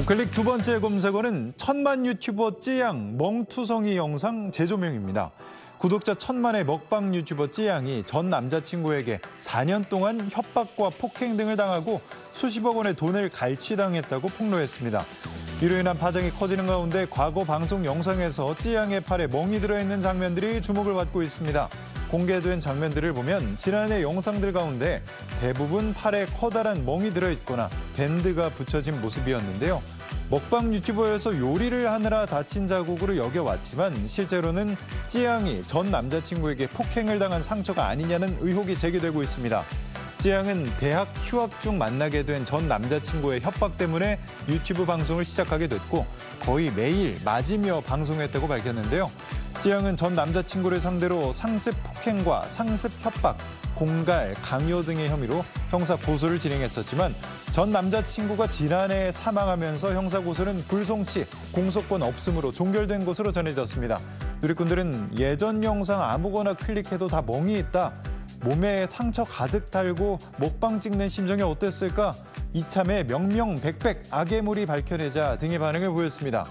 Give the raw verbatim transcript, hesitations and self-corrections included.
우클릭 두 번째 검색어는 천만 유튜버 쯔양 멍투성이 영상 재조명입니다. 구독자 천만의 먹방 유튜버 쯔양이 전 남자친구에게 사 년 동안 협박과 폭행 등을 당하고 수십억 원의 돈을 갈취당했다고 폭로했습니다. 이로 인한 파장이 커지는 가운데 과거 방송 영상에서 쯔양의 팔에 멍이 들어있는 장면들이 주목을 받고 있습니다. 공개된 장면들을 보면 지난해 영상들 가운데 대부분 팔에 커다란 멍이 들어있거나 밴드가 붙여진 모습이었는데요. 먹방 유튜버여서 요리를 하느라 다친 자국으로 여겨왔지만 실제로는 쯔양이 전 남자친구에게 폭행을 당한 상처가 아니냐는 의혹이 제기되고 있습니다. 쯔양은 대학 휴학 중 만나게 된 전 남자친구의 협박 때문에 유튜브 방송을 시작하게 됐고 거의 매일 맞으며 방송했다고 밝혔는데요. 쯔양은 전 남자친구를 상대로 상습 폭행과 상습 협박, 공갈, 강요 등의 혐의로 형사 고소를 진행했었지만 전 남자친구가 지난해 사망하면서 형사 고소는 불송치, 공소권 없음으로 종결된 것으로 전해졌습니다. 누리꾼들은 예전 영상 아무거나 클릭해도 다 멍이 있다. 몸에 상처 가득 달고 먹방 찍는 심정이 어땠을까? 이참에 명명백백 악의 물이 밝혀내자 등의 반응을 보였습니다.